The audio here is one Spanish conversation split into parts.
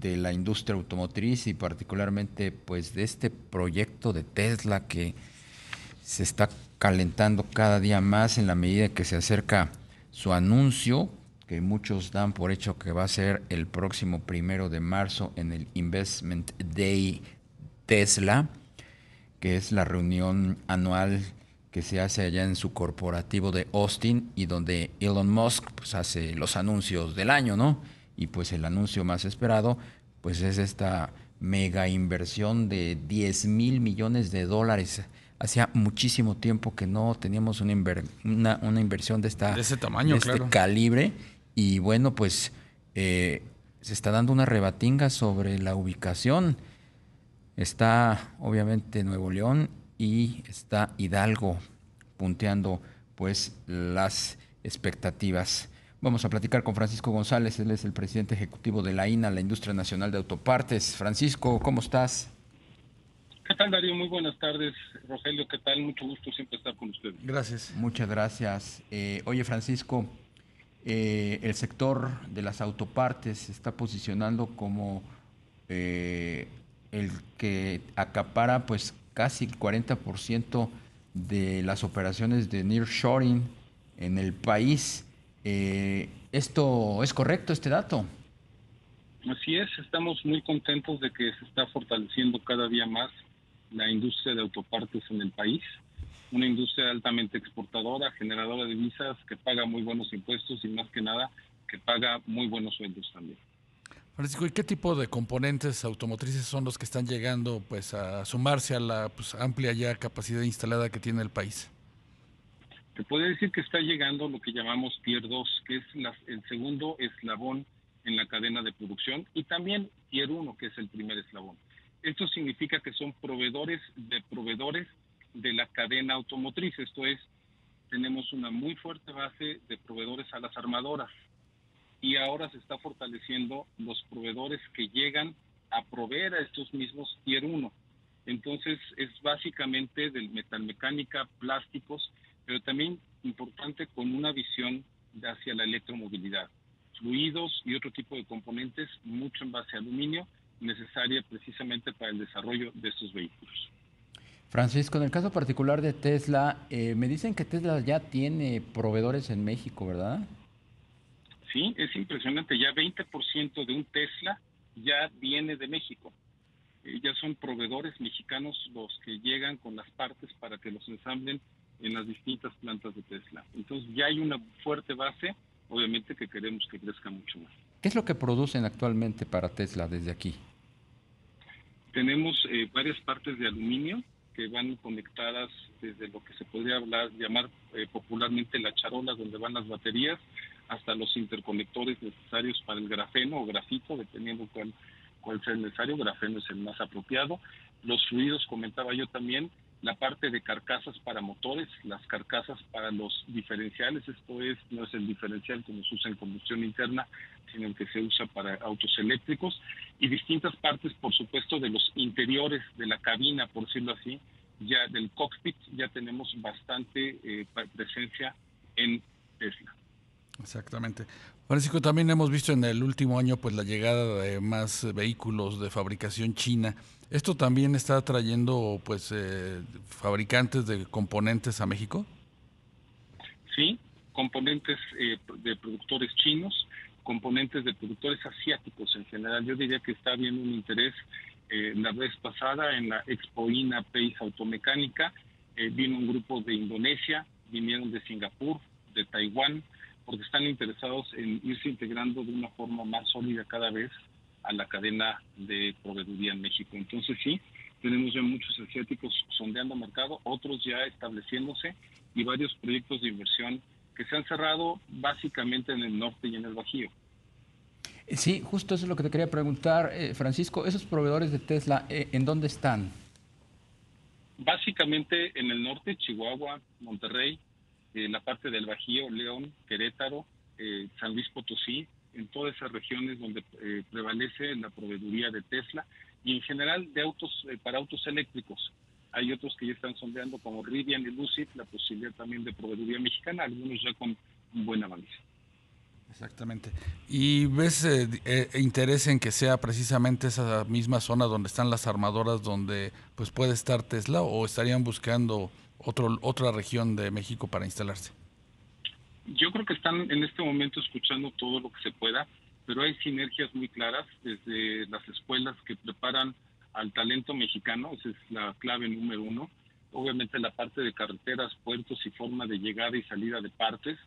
de la industria automotriz y particularmente pues de este proyecto de Tesla que se está calentando cada día más en la medida que se acerca su anuncio, que muchos dan por hecho que va a ser el próximo 1 de marzo en el Investment Day Tesla, que es la reunión anual que se hace allá en su corporativo de Austin y donde Elon Musk pues, hace los anuncios del año, ¿no? Y pues el anuncio más esperado pues es esta mega inversión de $10,000 millones. Hacía muchísimo tiempo que no teníamos una inversión de esta, de ese tamaño, de este calibre. Y bueno, pues se está dando una rebatinga sobre la ubicación. Está obviamente Nuevo León y está Hidalgo punteando pues las expectativas. Vamos a platicar con Francisco González, él es el presidente ejecutivo de la INA, la Industria Nacional de Autopartes. Francisco, ¿cómo estás? ¿Qué tal, Darío? Muy buenas tardes. Rogelio, ¿qué tal? Mucho gusto siempre estar con ustedes. Gracias. Muchas gracias. Oye, Francisco, el sector de las autopartes se está posicionando como el que acapara pues casi el 40% de las operaciones de nearshoring en el país. ¿Esto es correcto, este dato? Así es, estamos muy contentos de que se está fortaleciendo cada día más la industria de autopartes en el país, una industria altamente exportadora, generadora de divisas, que paga muy buenos impuestos y más que nada que paga muy buenos sueldos también. Francisco, ¿y qué tipo de componentes automotrices son los que están llegando pues a sumarse a la pues, amplia ya capacidad instalada que tiene el país? Te podría decir que está llegando lo que llamamos Tier 2, que es el segundo eslabón en la cadena de producción, y también Tier 1, que es el primer eslabón. Esto significa que son proveedores de la cadena automotriz, esto es, tenemos una muy fuerte base de proveedores a las armadoras y ahora se está fortaleciendo los proveedores que llegan a proveer a estos mismos Tier 1. Entonces es básicamente de metalmecánica, plásticos, pero también importante con una visión hacia la electromovilidad, fluidos y otro tipo de componentes, mucho en base a aluminio, necesaria precisamente para el desarrollo de estos vehículos. Francisco, en el caso particular de Tesla, me dicen que Tesla ya tiene proveedores en México, ¿verdad? Sí, es impresionante, ya 20% de un Tesla ya viene de México. Ya son proveedores mexicanos los que llegan con las partes para que los ensamblen en las distintas plantas de Tesla. Entonces ya hay una fuerte base, obviamente que queremos que crezca mucho más. ¿Qué es lo que producen actualmente para Tesla desde aquí? Tenemos varias partes de aluminio que van conectadas desde lo que se podría llamar popularmente la charola donde van las baterías, hasta los interconectores necesarios para el grafeno o grafito, dependiendo cuál sea el necesario. Grafeno es el más apropiado. Los fluidos, comentaba yo también, la parte de carcasas para motores, las carcasas para los diferenciales, esto es, no es el diferencial como se usa en combustión interna, sino el que se usa para autos eléctricos, y distintas partes, por supuesto, de los interiores de la cabina, por decirlo así, ya del cockpit, ya tenemos bastante presencia en Tesla. Exactamente. Francisco, también hemos visto en el último año pues la llegada de más vehículos de fabricación china. ¿Esto también está trayendo pues fabricantes de componentes a México? Sí, componentes de productores chinos, componentes de productores asiáticos en general. Yo diría que está habiendo un interés. La vez pasada en la Expo INA País Automecánica vino un grupo de Indonesia, vinieron de Singapur, de Taiwán, porque están interesados en irse integrando de una forma más sólida cada vez a la cadena de proveeduría en México. Entonces sí, tenemos ya muchos asiáticos sondeando mercado, otros ya estableciéndose y varios proyectos de inversión que se han cerrado básicamente en el norte y en el Bajío. Sí, justo eso es lo que te quería preguntar, Francisco. Esos proveedores de Tesla, ¿en dónde están? Básicamente en el norte, Chihuahua, Monterrey, la parte del Bajío, León, Querétaro, San Luis Potosí, en todas esas regiones donde prevalece la proveeduría de Tesla y en general de autos, para autos eléctricos. Hay otros que ya están sondeando como Rivian y Lucid, la posibilidad también de proveeduría mexicana, algunos ya con un buen avance. Exactamente. ¿Y ves interés en que sea precisamente esa misma zona donde están las armadoras, donde pues puede estar Tesla, o estarían buscando otra región de México para instalarse? Yo creo que están en este momento escuchando todo lo que se pueda, pero hay sinergias muy claras desde las escuelas que preparan al talento mexicano, esa es la clave número uno. Obviamente la parte de carreteras, puertos y forma de llegada y salida de partes,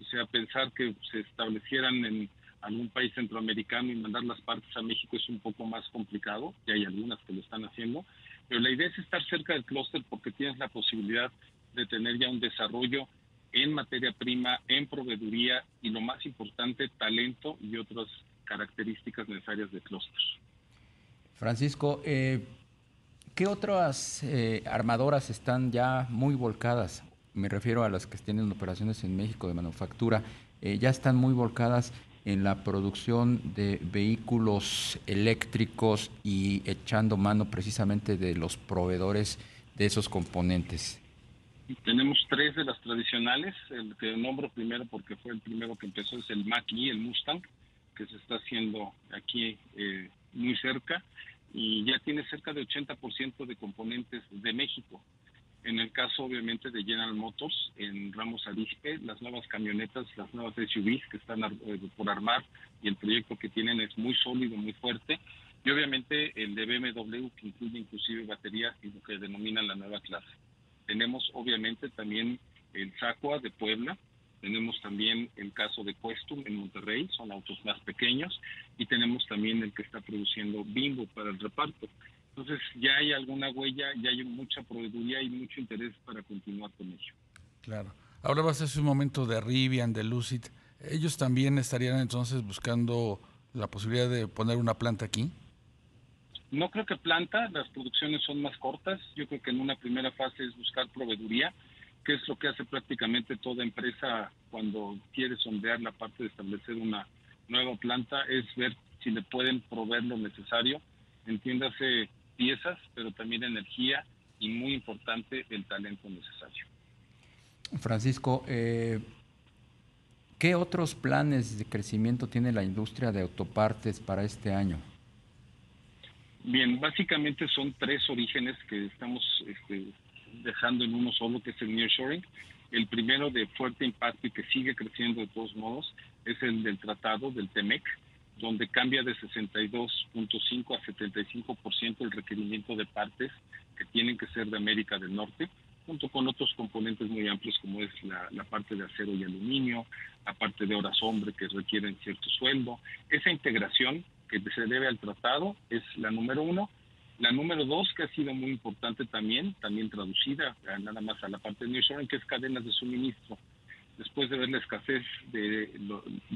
o sea, pensar que se establecieran en algún país centroamericano y mandar las partes a México es un poco más complicado, y hay algunas que lo están haciendo, pero la idea es estar cerca del clúster porque tienes la posibilidad de tener ya un desarrollo en materia prima, en proveeduría y lo más importante, talento y otras características necesarias de clúster. Francisco, ¿qué otras armadoras están ya muy volcadas? Me refiero a las que tienen operaciones en México de manufactura, ya están muy volcadas en la producción de vehículos eléctricos y echando mano precisamente de los proveedores de esos componentes. Tenemos tres de las tradicionales, el que nombro primero porque fue el primero que empezó es el Mach-E, el Mustang, que se está haciendo aquí muy cerca y ya tiene cerca de 80% de componentes de México. En el caso obviamente de General Motors, en Ramos Arizpe, las nuevas camionetas, las nuevas SUVs que están por armar y el proyecto que tienen es muy sólido, muy fuerte. Y obviamente el de BMW que incluye inclusive baterías y lo que denominan la nueva clase. Tenemos obviamente también el ZACUA de Puebla, tenemos también el caso de Cuestum en Monterrey, son autos más pequeños, y tenemos también el que está produciendo Bimbo para el reparto. Entonces ya hay alguna huella, ya hay mucha proveeduría y mucho interés para continuar con ello. Claro. Ahora va a ser un momento de Rivian, de Lucid. ¿Ellos también estarían entonces buscando la posibilidad de poner una planta aquí? No creo que planta, las producciones son más cortas. Yo creo que en una primera fase es buscar proveeduría, que es lo que hace prácticamente toda empresa cuando quiere sondear la parte de establecer una nueva planta, es ver si le pueden proveer lo necesario, entiéndase piezas, pero también energía y muy importante el talento necesario. Francisco, ¿qué otros planes de crecimiento tiene la industria de autopartes para este año? Bien, básicamente son tres orígenes que estamos dejando en uno solo, que es el nearshoring. El primero de fuerte impacto y que sigue creciendo de todos modos es el del tratado del T-MEC, donde cambia de 62.5 a 75% el requerimiento de partes que tienen que ser de América del Norte, junto con otros componentes muy amplios como es la parte de acero y aluminio, la parte de horas hombre que requieren cierto sueldo. Esa integración que se debe al tratado es la número uno. La número dos, que ha sido muy importante también traducida nada más a la parte de nearshoring, que es cadenas de suministro. Después de ver la escasez de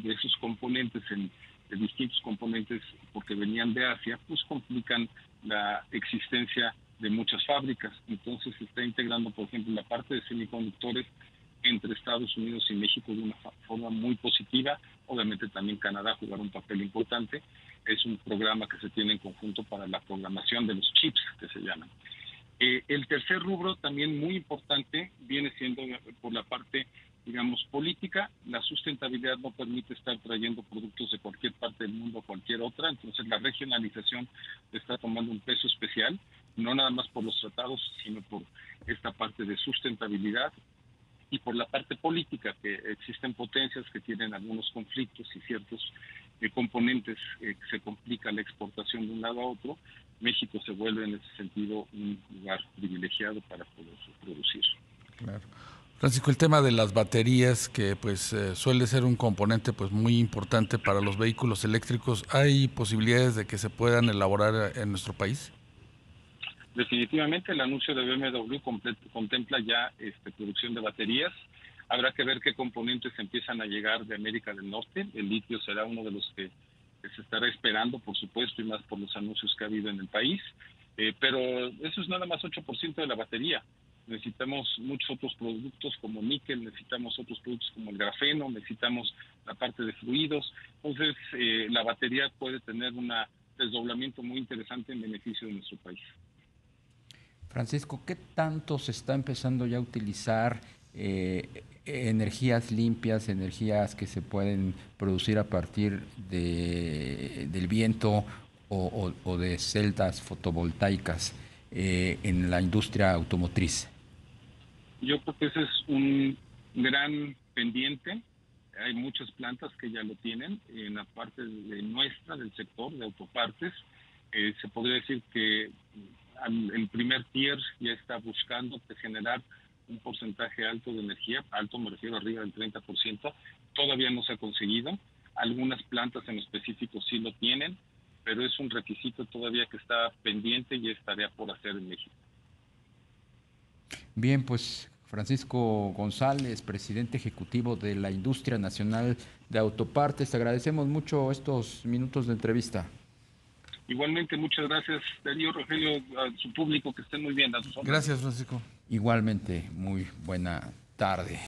esos componentes, de distintos componentes porque venían de Asia, pues complican la existencia de muchas fábricas. Entonces se está integrando, por ejemplo, la parte de semiconductores entre Estados Unidos y México de una forma muy positiva. Obviamente también Canadá jugará un papel importante. Es un programa que se tiene en conjunto para la programación de los chips, que se llaman. El tercer rubro, también muy importante, viene siendo por la parte, digamos, política. La sustentabilidad no permite estar trayendo productos de cualquier parte del mundo a cualquier otra. Entonces la regionalización está tomando un peso especial, no nada más por los tratados, sino por esta parte de sustentabilidad. Y por la parte política, que existen potencias que tienen algunos conflictos y ciertos componentes que se complica la exportación de un lado a otro, México se vuelve en ese sentido un lugar privilegiado para poder producir. Claro. Francisco, el tema de las baterías, que pues suele ser un componente pues muy importante para los vehículos eléctricos, ¿hay posibilidades de que se puedan elaborar en nuestro país? Definitivamente el anuncio de BMW contempla ya producción de baterías. Habrá que ver qué componentes empiezan a llegar de América del Norte. El litio será uno de los que se estará esperando, por supuesto, y más por los anuncios que ha habido en el país. Pero eso es nada más 8% de la batería. Necesitamos muchos otros productos como níquel, necesitamos otros productos como el grafeno, necesitamos la parte de fluidos. Entonces, la batería puede tener un desdoblamiento muy interesante en beneficio de nuestro país. Francisco, ¿qué tanto se está empezando ya a utilizar energías limpias, energías que se pueden producir a partir de, del viento o de celdas fotovoltaicas en la industria automotriz? Yo creo que ese es un gran pendiente. Hay muchas plantas que ya lo tienen. En la parte de nuestra, del sector de autopartes, se podría decir que el primer tier ya está buscando generar un porcentaje alto de energía, alto me refiero arriba del 30%, todavía no se ha conseguido. Algunas plantas en específico sí lo tienen, pero es un requisito todavía que está pendiente y es tarea por hacer en México. Bien, pues Francisco González, presidente ejecutivo de la Industria Nacional de Autopartes, te agradecemos mucho estos minutos de entrevista. Igualmente, muchas gracias, Darío, Rogelio, a su público, que estén muy bien. Gracias, Francisco. Igualmente, muy buena tarde.